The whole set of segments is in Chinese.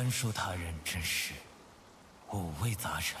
宽恕他人真是五味杂陈。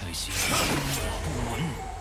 可惜不闻。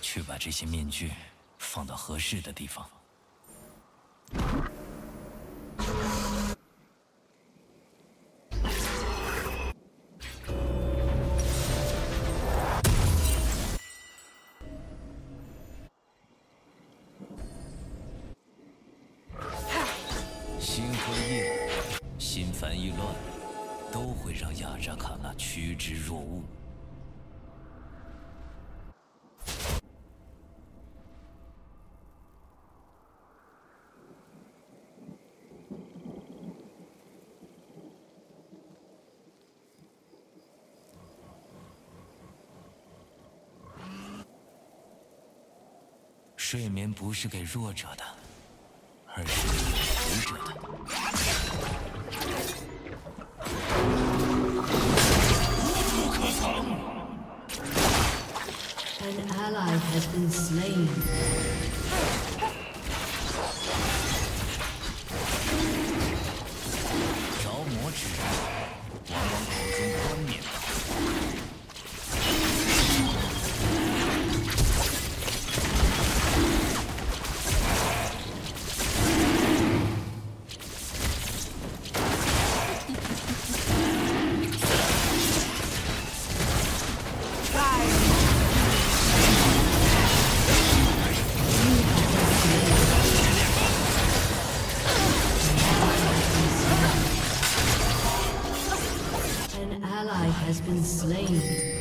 去把这些面具放到合适的地方。 睡眠不是给弱者的，而是给有福者的。无处可藏。ally has been slain. Has been slain.